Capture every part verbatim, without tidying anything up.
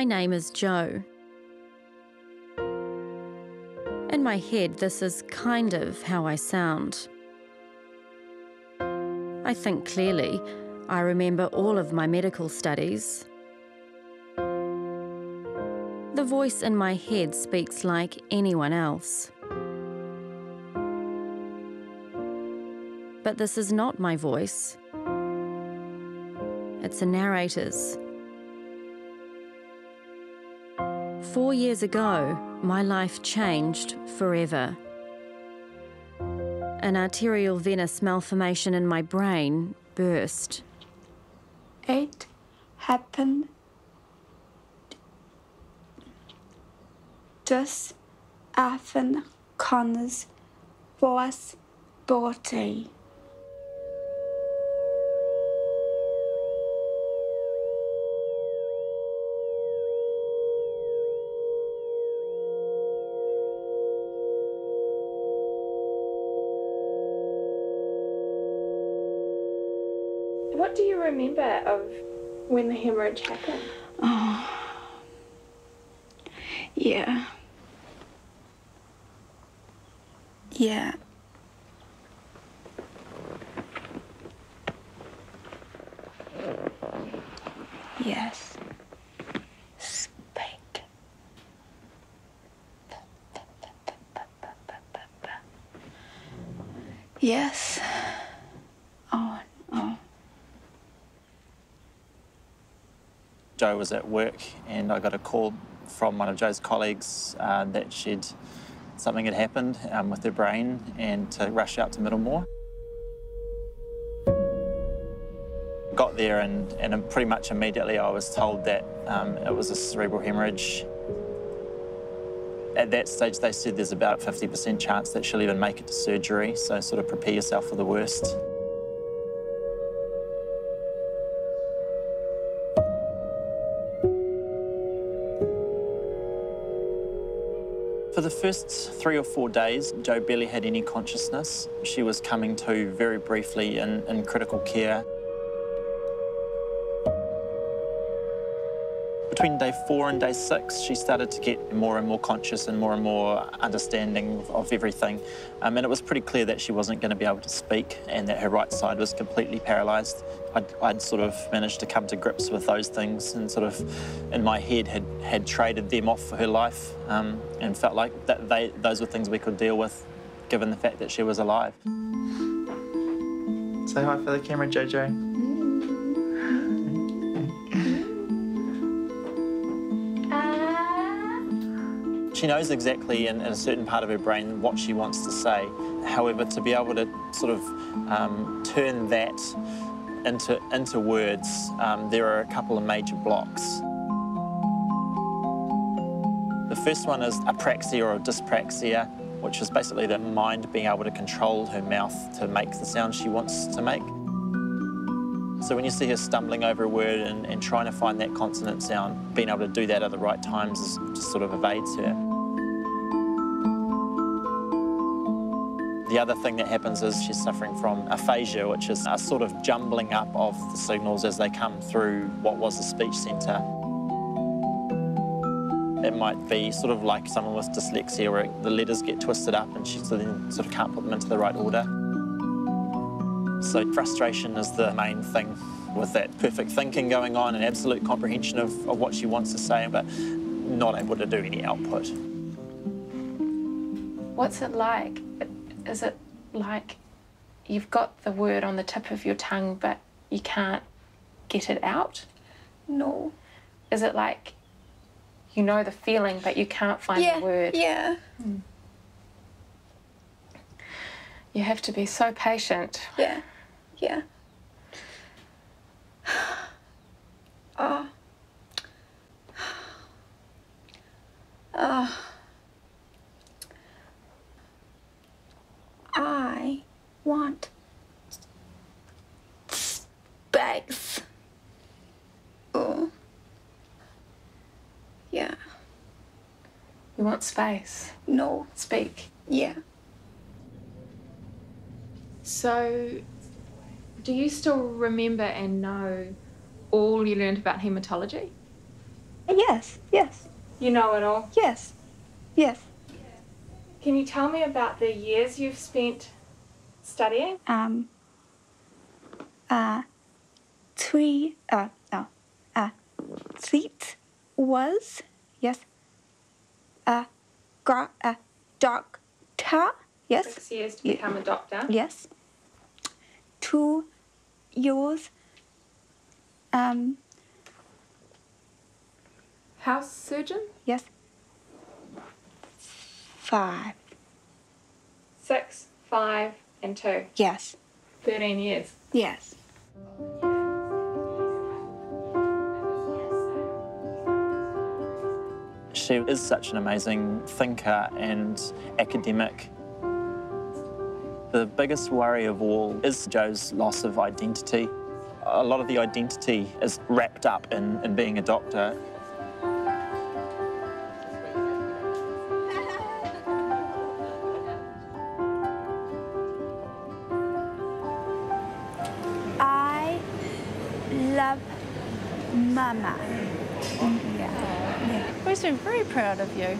my name is Joe. In my head, this is kind of how I sound. I think clearly. I remember all of my medical studies. The voice in my head speaks like anyone else. But this is not my voice. It's a narrator's. Four years ago, my life changed forever. An arterial venous malformation in my brain burst. It happened just after Connor's boy's birthday. What do you remember of when the haemorrhage happened? Oh, yeah. Yeah. Yes. Speak. Yes. Joe was at work and I got a call from one of Joe's colleagues uh, that she'd, something had happened um, with her brain and to rush out to Middlemore. Got there and, and pretty much immediately I was told that um, it was a cerebral haemorrhage. At that stage they said there's about a fifty percent chance that she'll even make it to surgery, so sort of prepare yourself for the worst. For the first three or four days, Joe barely had any consciousness. She was coming to very briefly in, in critical care. Between day four and day six, she started to get more and more conscious and more and more understanding of, of everything. Um, and it was pretty clear that she wasn't going to be able to speak and that her right side was completely paralysed. I'd, I'd sort of managed to come to grips with those things and sort of, in my head, had, had traded them off for her life um, and felt like that they, those were things we could deal with, given the fact that she was alive. Say hi for the camera, Jojo. She knows exactly in, in a certain part of her brain what she wants to say. However, to be able to sort of um, turn that into, into words, um, there are a couple of major blocks. The first one is apraxia or dyspraxia, which is basically the mind being able to control her mouth to make the sound she wants to make. So when you see her stumbling over a word and, and trying to find that consonant sound, being able to do that at the right times is, just sort of evades her. The other thing that happens is she's suffering from aphasia, which is a sort of jumbling up of the signals as they come through what was the speech centre. It might be sort of like someone with dyslexia where the letters get twisted up and she then sort of can't put them into the right order. So frustration is the main thing, with that perfect thinking going on and absolute comprehension of, of what she wants to say, but not able to do any output. What's it like? Is it like you've got the word on the tip of your tongue, but you can't get it out? No. Is it like you know the feeling, but you can't find yeah, the word? Yeah. Mm. You have to be so patient. Yeah. Yeah. Oh. Oh. I want space. Oh. Yeah. You want space? No. Speak. Yeah. So, do you still remember and know all you learned about haematology? Yes, yes. You know it all? Yes, yes. Can you tell me about the years you've spent studying? Um, uh, three, uh, no, uh, seat was, yes, uh, got a doctor, yes. Six years to become a doctor? Yes. Two years, um. House surgeon? Yes. Five. Six, five, and two. Yes. Thirteen years. Yes. She is such an amazing thinker and academic. The biggest worry of all is Jo's loss of identity. A lot of the identity is wrapped up in, in being a doctor. Mama. Mm-hmm. Yeah. Yeah. I've always been very proud of you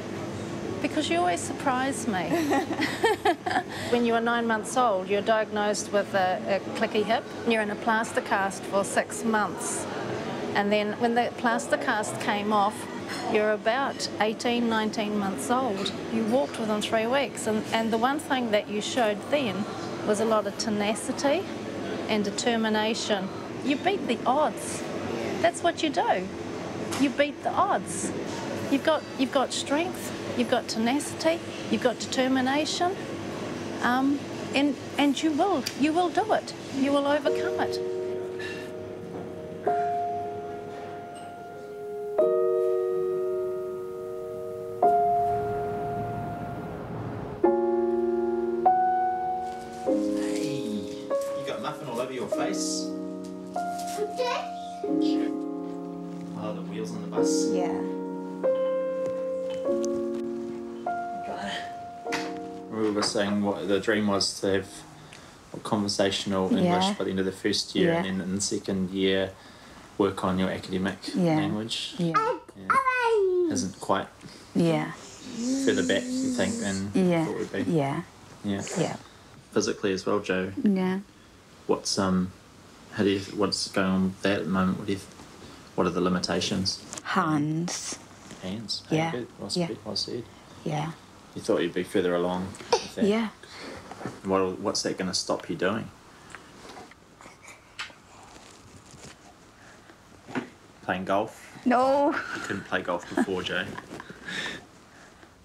because you always surprise me. When you were nine months old, you're diagnosed with a, a clicky hip. You're in a plaster cast for six months. And then when the plaster cast came off, you're about eighteen, nineteen months old. You walked within three weeks. And, and the one thing that you showed then was a lot of tenacity and determination. You beat the odds. That's what you do. You beat the odds. You've got, you've got strength, you've got tenacity, you've got determination, um, and, and you will, you will do it. You will overcome it. Hey, you got muffin all over your face. Okay. Oh, the wheels on the bus. Yeah. God. We were saying what the dream was to have a conversational yeah. English by the end of the first year, yeah. And then in the second year, work on your academic yeah. Language. Yeah. Yeah. Isn't quite. Yeah. Further back, you think, than yeah. Thought would be. Yeah. Yeah. Yeah. Physically as well, Jo. Yeah. What's um. How do you, what's going on with that at the moment? What, do you, what are the limitations? Hands. Hands? How yeah. Good. Well, yeah. Well said. Yeah. You thought you'd be further along with that? Yeah. What, what's that going to stop you doing? Playing golf? No. You couldn't play golf before, Jay.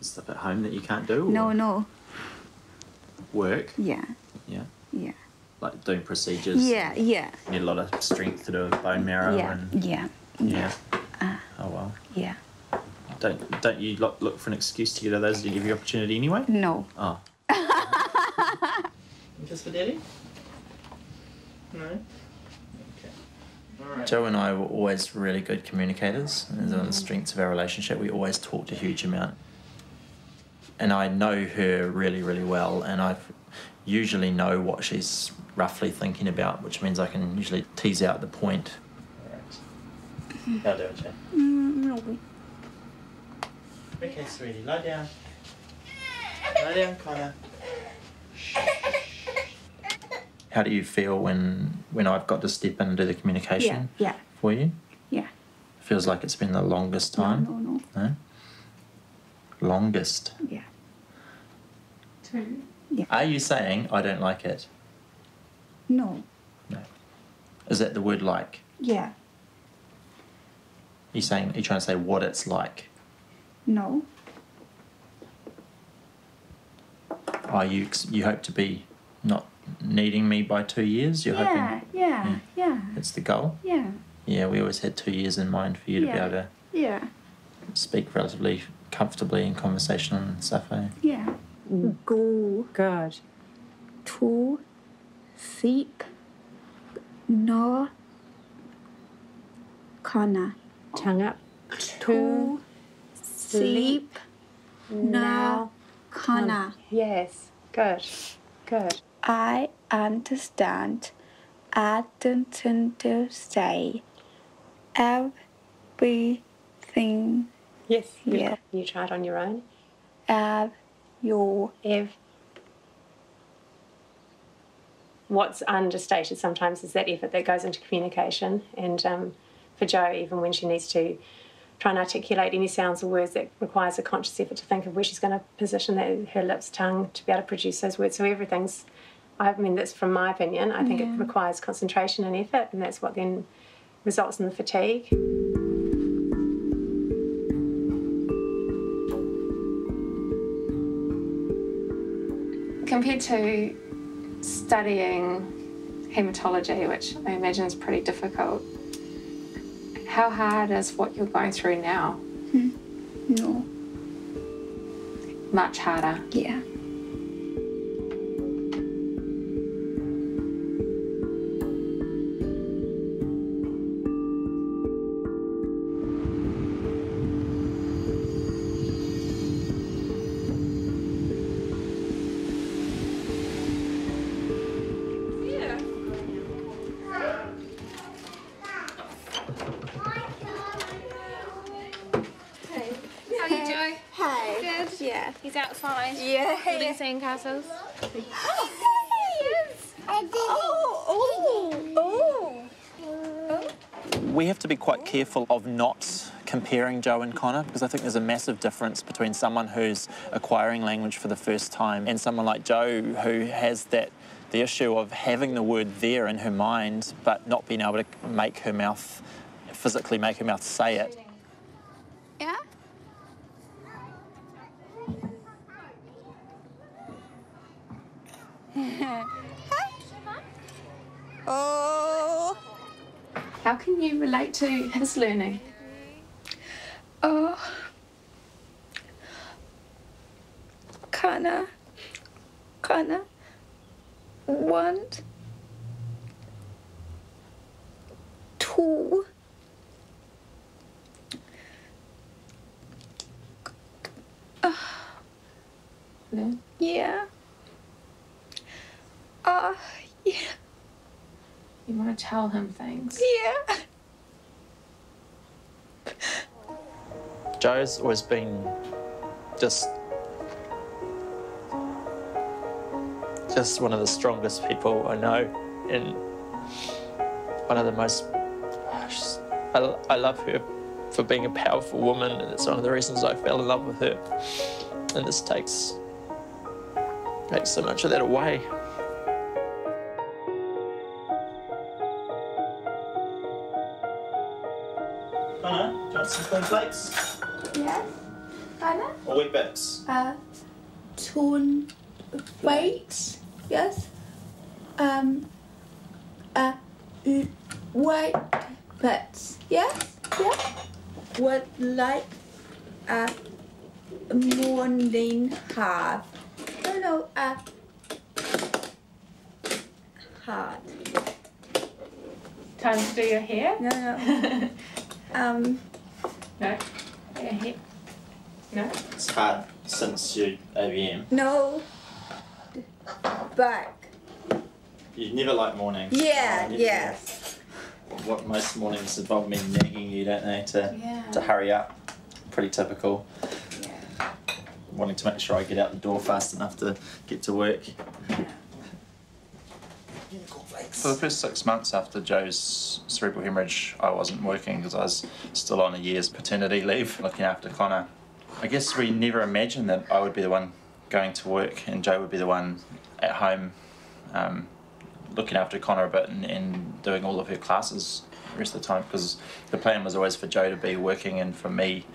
Stuff at home that you can't do? Or no, no. Work? Yeah. Yeah? Yeah. Like doing procedures. Yeah, yeah. You need a lot of strength to do with bone marrow. Yeah, and, yeah. Yeah. Uh, oh, well. Yeah. Don't don't you look, look for an excuse to get out of those? Do you give you opportunity anyway? No. Oh. Just for Daddy? No? Okay. All right. Joe and I were always really good communicators. And on the strengths of our relationship, we always talked a huge amount. And I know her really, really well, and I've usually know what she's roughly thinking about, which means I can usually tease out the point. All right. I'll do it, Jane. Mm, okay, sweetie, lie down. Lie down, Connor. How do you feel when when I've got to step in and do the communication yeah, yeah. for you? Yeah. Feels like it's been the longest time? No, no, no. No? Longest? Yeah. Two. Yeah. Are you saying I don't like it? No. No. Is that the word like? Yeah. Are you saying, are you trying to say what it's like? No. Are you, you hope to be not needing me by two years? You're yeah, hoping? Yeah, yeah, yeah. That's the goal? Yeah. Yeah, we always had two years in mind for you to yeah. be able to yeah. speak relatively comfortably in conversation and stuff, eh? Yeah. Go. Good. To. Sleep. No. Kana. Tongue up. To. Sleep. Now. Kana. Yes. Good. Good. I understand. I don't understand everything. something? Yes. You, yeah. You try it on your own. Ab, your. Ev. What's understated sometimes is that effort that goes into communication, and um, for Jo, even when she needs to try and articulate any sounds or words, that requires a conscious effort to think of where she's going to position that, her lips, tongue, to be able to produce those words. So everything's, I mean, that's from my opinion, I think yeah. it requires concentration and effort, and that's what then results in the fatigue. Compared to studying haematology, which I imagine is pretty difficult, how hard is what you're going through now? Mm. No. Much harder? Yeah. He's outside. Yeah. Building sandcastles. Oh, there he is. Oh, oh, oh, oh. We have to be quite careful of not comparing Jo and Connor, because I think there's a massive difference between someone who's acquiring language for the first time and someone like Jo who has that the issue of having the word there in her mind but not being able to make her mouth, physically make her mouth say it. Yeah? Oh. How can you relate to his learning? Oh, Connor, Connor, one, two, uh, no. Yeah. Ah, uh, yeah. You want to tell him things? Yeah. Jo's always been just... just one of the strongest people I know, and one of the most... I, I love her for being a powerful woman, and it's one of the reasons I fell in love with her. And this takes... takes so much of that away. Some cornflakes? Yes. Anna? Or wheat bits? Uh, torn flakes, yes. Um, uh, white bits, yes, yes. Would like a morning half. No, no, a hard. Time to do your hair? No, no. um, No. No. It's hard since you A B M. No. Back. You'd never like mornings. Yeah, oh, yeah. Like. What most mornings involve me nagging you, don't they, to, yeah. to hurry up. Pretty typical. Yeah. Wanting to make sure I get out the door fast enough to get to work. Yeah. For the first six months after Jo's cerebral haemorrhage, I wasn't working because I was still on a year's paternity leave looking after Connor. I guess we never imagined that I would be the one going to work and Jo would be the one at home um, looking after Connor a bit and, and doing all of her classes the rest of the time, because the plan was always for Jo to be working and for me,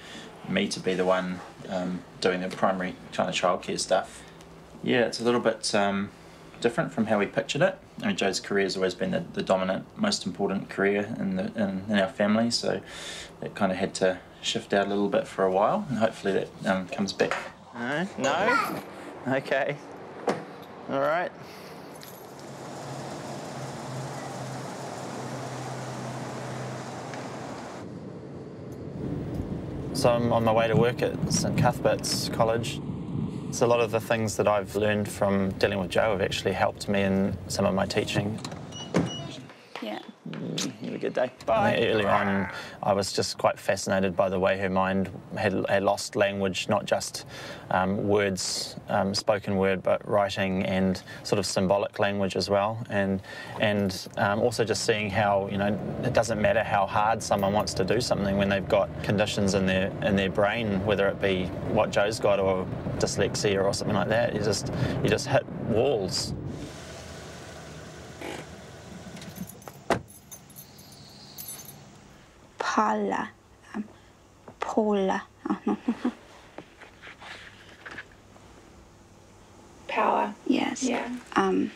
me to be the one um, doing the primary kind of childcare stuff. Yeah, it's a little bit... Um, different from how we pictured it. I mean, Jo's career has always been the, the dominant, most important career in, the, in, in our family, so it kind of had to shift out a little bit for a while, and hopefully that um, comes back. No? No? Okay. All right. So I'm on my way to work at St Cuthbert's College. So a lot of the things that I've learned from dealing with Jo have actually helped me in some of my teaching. Yeah. Mm, here we good day. Bye. And early on, I was just quite fascinated by the way her mind had, had lost language, not just um, words, um, spoken word, but writing and sort of symbolic language as well. And and um, also just seeing how, you know, it doesn't matter how hard someone wants to do something when they've got conditions in their in their brain, whether it be what Joe's got or dyslexia or something like that. You just you just hit walls. Paula, um, Paula. Power. Yes. Yeah. Um.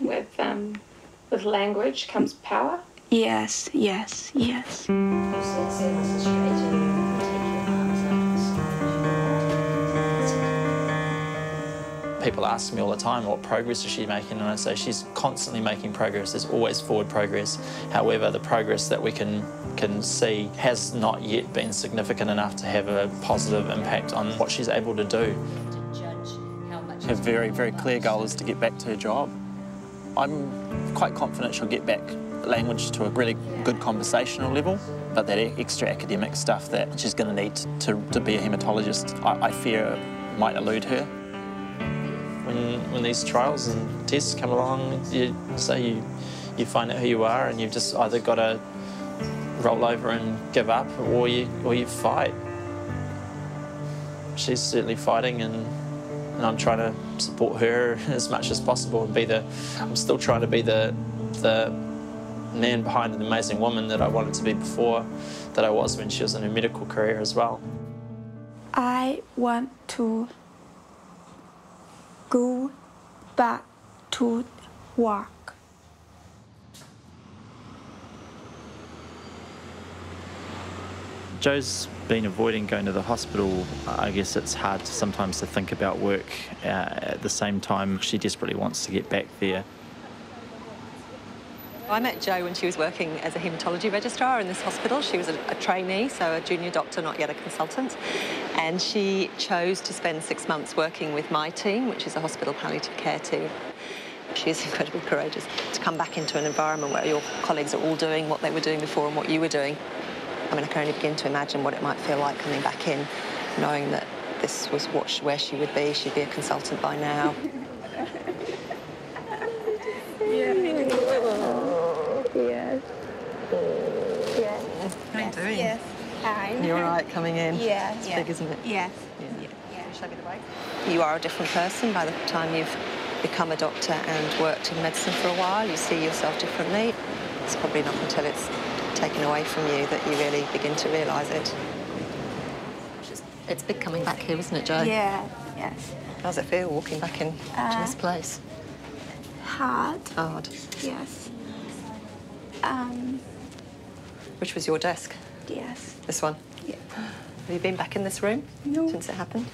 With um, with language comes power. Yes. Yes. Yes. People ask me all the time, what progress is she making? And I say she's constantly making progress. There's always forward progress. However, the progress that we can can see has not yet been significant enough to have a positive impact on what she's able to do. Her very, very clear goal is to get back to her job. I'm quite confident she'll get back language to a really good conversational level, but that extra academic stuff that she's going to need to, to be a haematologist, I, I fear might elude her. When, when these trials and tests come along, you say you, you find out who you are, and you've just either got to roll over and give up, or you or you fight. She's certainly fighting, and and I'm trying to support her as much as possible and be the. I'm still trying to be the the man behind an amazing woman that I wanted to be before, that I was when she was in her medical career as well. I want to go back to work. Joe's been avoiding going to the hospital. I guess it's hard to sometimes to think about work uh, at the same time. She desperately wants to get back there. I met Jo when she was working as a haematology registrar in this hospital. She was a, a trainee, so a junior doctor, not yet a consultant. And she chose to spend six months working with my team, which is a hospital palliative care team. She is incredibly courageous to come back into an environment where your colleagues are all doing what they were doing before and what you were doing. I mean, I can only begin to imagine what it might feel like coming back in, knowing that this was what she, where she would be. She'd be a consultant by now. Doing. Yes. Hi. You're right coming in. Yeah. It's yeah. big, isn't it? Yes. Yeah. Yeah. Yeah. Shall I get away? You are a different person by the time you've become a doctor and worked in medicine for a while. You see yourself differently. It's probably not until it's taken away from you that you really begin to realise it. It's big coming back here, isn't it, Jo? Yeah. Yes. How does it feel walking back in uh, to this place? Hard. Hard. Yes. Um. Which was your desk? Yes. This one? Yeah. Have you been back in this room? No. Since it happened?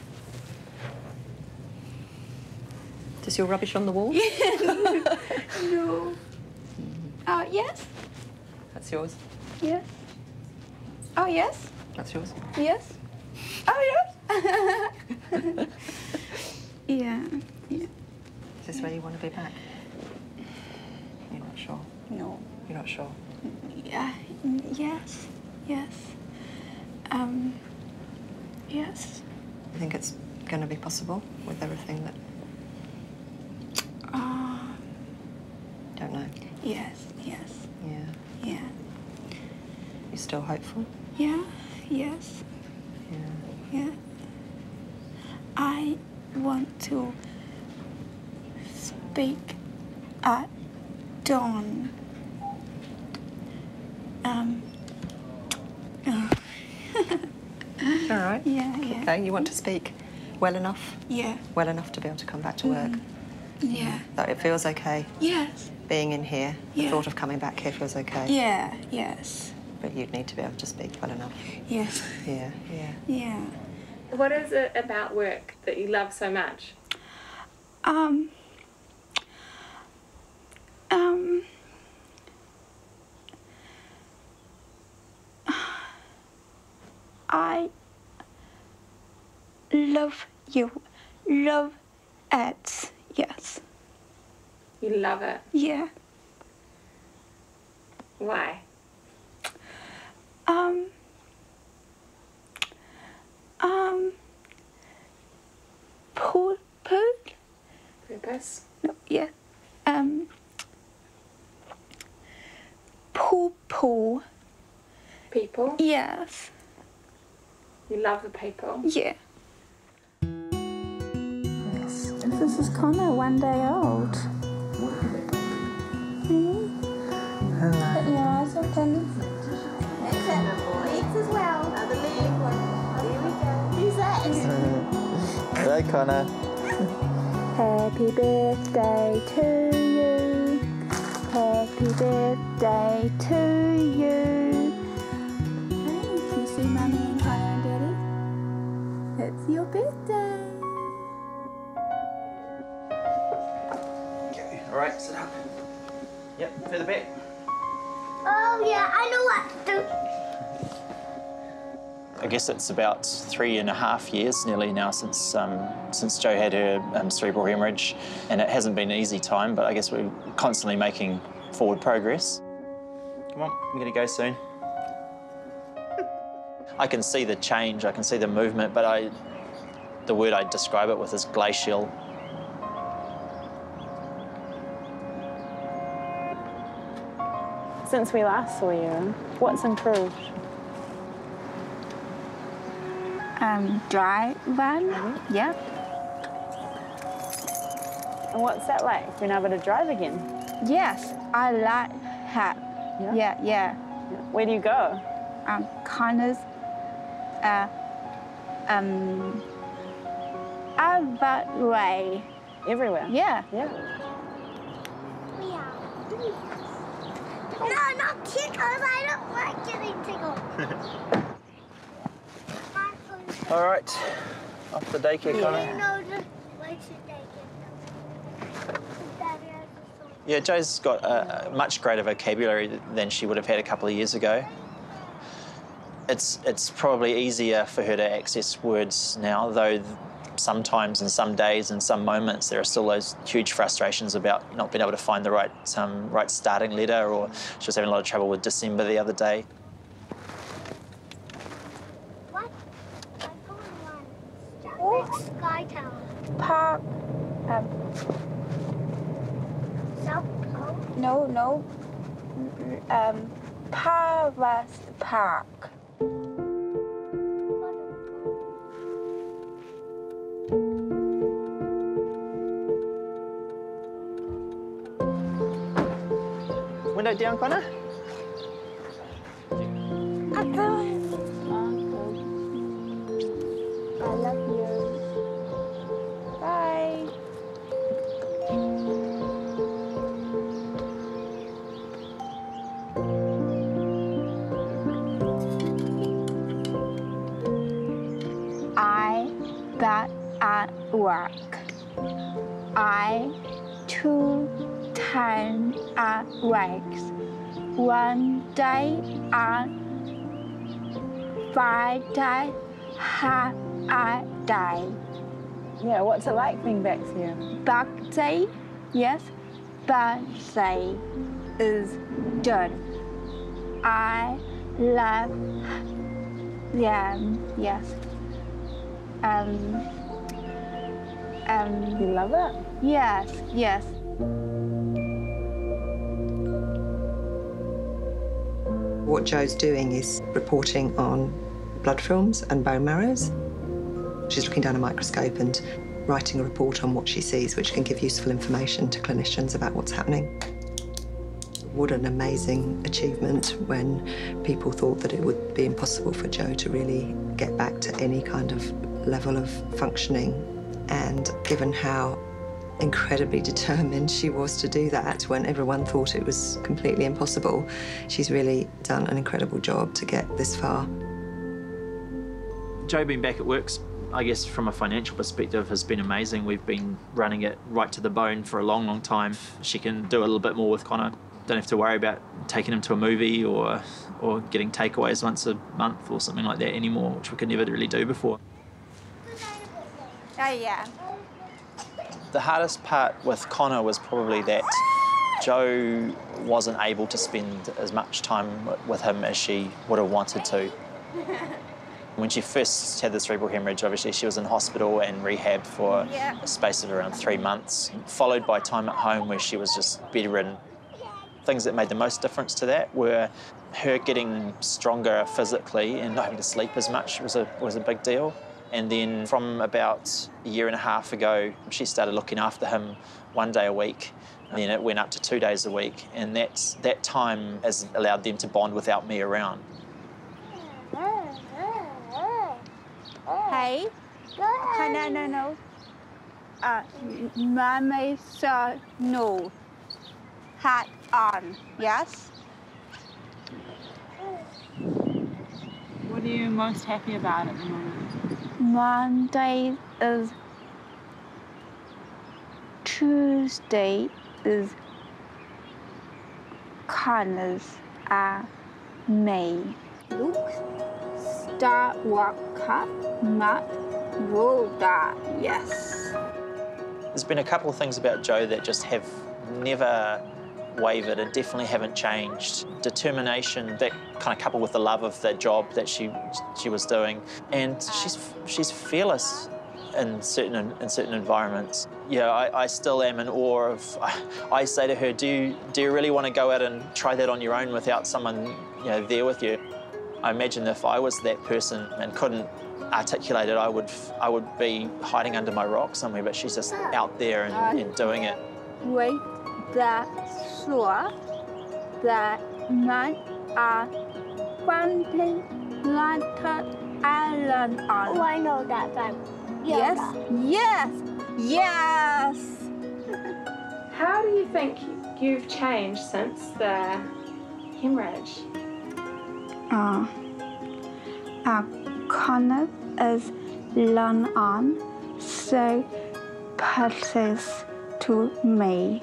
Does your rubbish on the wall? No. Oh, yes? That's yours? Yes. Oh, yes? That's yours? Yes. Oh, yes? Yeah. Yeah. Is this where you want to be back? You're not sure? No. You're not sure? Yeah. Yes, yes, um, yes. I think it's going to be possible with everything that... Uh, Don't know. Yes, yes. Yeah. Yeah. You still hopeful? Yeah, yes. Yeah. Yeah. I want to speak at dawn. Um. Oh. All right. Yeah, yeah. Okay, you want to speak well enough? Yeah. Well enough to be able to come back to work? Mm. Yeah. That it feels okay? Yes. Being in here, yeah. The thought of coming back here feels okay? Yeah, yes. But you'd need to be able to speak well enough? Yes. Yeah, yeah. Yeah. What is it about work that you love so much? Um... Um... I love you. Love it. Yes. You love it? Yeah. Why? Um, um, Paul, Paul? Purpose? No, yeah. Um, Paul, Paul. People? Yes. You love the people? Yeah. Yes. This is Connor, one day old. Mm-hmm. Hello. Put your eyes open. That's it. Legs as well. Another leg. There we go. Who's that? Hello, Connor. Happy birthday to you. Happy birthday to you. Hey, can you see Mummy and Connor and Daddy? It's your birthday. Okay, alright, sit up. Yep, further back. Oh yeah, I know what to do. I guess it's about three and a half years nearly now since um, since Jo had her um, cerebral haemorrhage, and it hasn't been an easy time, but I guess we're constantly making forward progress. Come on, I'm gonna go soon. I can see the change, I can see the movement, but I, the word I describe it with is glacial. Since we last saw you, what's improved? Um, dry run, mm-hmm. Yeah. And what's that like, being able to drive again? Yes, I like that. Yeah, yeah. yeah. Where do you go? Um, Connor's, uh, um, about way. Everywhere? Yeah. Yeah. yeah. No, not tickles. I don't like getting tickled. All right, off the daycare, yeah. Connor. No, just wait for daycare. Yeah, Jo's got a, a much greater vocabulary than she would have had a couple of years ago. It's it's probably easier for her to access words now, though sometimes in some days and some moments there are still those huge frustrations about not being able to find the right um, right starting letter, or she was having a lot of trouble with December the other day. What? Oh. Sky Tower. Park. Um. South Pole? No, no. Um, Paras Park. Window down, Connor. Uncle. Uncle. I love you. Bye. I got at work. I two times at work. One day on Friday, half a day. Yeah, what's it like being back here? Birthday, yes, birthday is done. I love them, yes. Um, um, you love it? Yes, yes. What Jo's doing is reporting on blood films and bone marrows. She's looking down a microscope and writing a report on what she sees, which can give useful information to clinicians about what's happening. What an amazing achievement when people thought that it would be impossible for Jo to really get back to any kind of level of functioning. And given how incredibly determined she was to do that when everyone thought it was completely impossible, she's really done an incredible job to get this far. Jo being back at work, I guess from a financial perspective, has been amazing. We've been running it right to the bone for a long, long time. She can do a little bit more with Connor. Don't have to worry about taking him to a movie or, or getting takeaways once a month or something like that anymore, which we could never really do before. Oh, yeah. The hardest part with Connor was probably that Jo wasn't able to spend as much time with him as she would have wanted to. When she first had the cerebral haemorrhage, obviously she was in hospital and rehab for a space of around three months, followed by time at home where she was just bedridden. Things that made the most difference to that were her getting stronger physically and not having to sleep as much was a, was a big deal. And then from about a year and a half ago, she started looking after him one day a week. And then it went up to two days a week. And that's, that time has allowed them to bond without me around. Hey. Hi, no, no, no. Uh, Mummy said no. Hat on, yes? What are you most happy about at the moment? Monday is... Tuesday is... Connor's and May. Luke, Star Walker, Matt, Roda, yes. There's been a couple of things about Jo that just have never wavered and definitely haven't changed. Determination, that kind of coupled with the love of the job that she she was doing, and she's she's fearless in certain in certain environments. Yeah, I, I still am in awe of. I, I say to her, do you do you really want to go out and try that on your own without someone you know there with you? I imagine if I was that person and couldn't articulate it, I would I would be hiding under my rock somewhere. But she's just out there and, and doing it. Wait. That saw that man are fountain lantern island on. Oh, I know that time. Yes, yes, yes. How do you think you've changed since the hemorrhage? Ah, uh, our Connor is long on, so passes to me.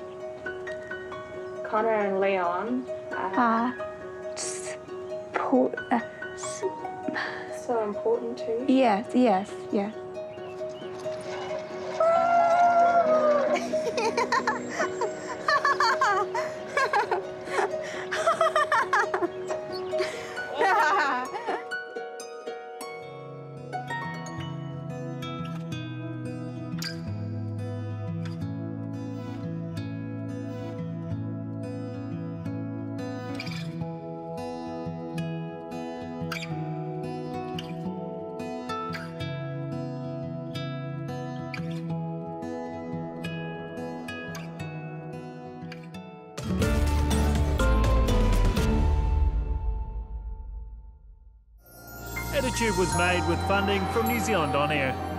Connor and Leon are uh, uh, so important to you? Yes, yes, yes. Attitude was made with funding from New Zealand On Air.